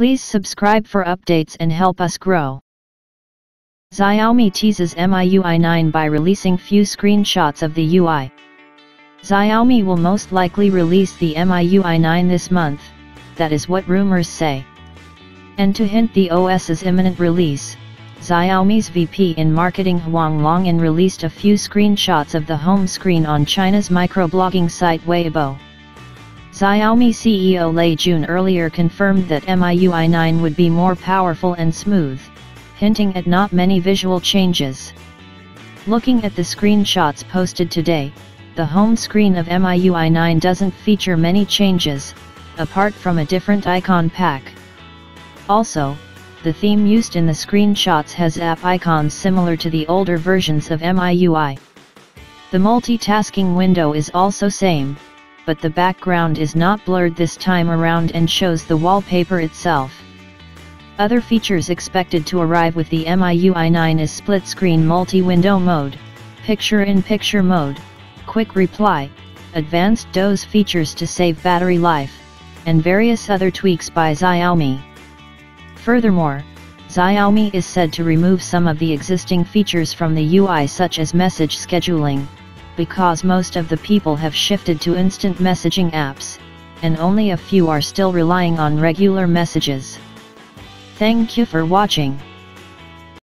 Please subscribe for updates and help us grow. Xiaomi teases MIUI 9 by releasing few screenshots of the UI. Xiaomi will most likely release the MIUI 9 this month, that is what rumors say. And to hint the OS's imminent release, Xiaomi's VP in marketing Huang Long released a few screenshots of the home screen on China's microblogging site Weibo. Xiaomi CEO Lei Jun earlier confirmed that MIUI 9 would be more powerful and smooth, hinting at not many visual changes. Looking at the screenshots posted today, the home screen of MIUI 9 doesn't feature many changes, apart from a different icon pack. Also, the theme used in the screenshots has app icons similar to the older versions of MIUI. The multitasking window is also same, but the background is not blurred this time around and shows the wallpaper itself. Other features expected to arrive with the MIUI 9 is split-screen multi-window mode, picture-in-picture mode, quick reply, advanced dose features to save battery life, and various other tweaks by Xiaomi. Furthermore, Xiaomi is said to remove some of the existing features from the UI such as message scheduling, because most of the people have shifted to instant messaging apps, and only a few are still relying on regular messages. Thank you for watching.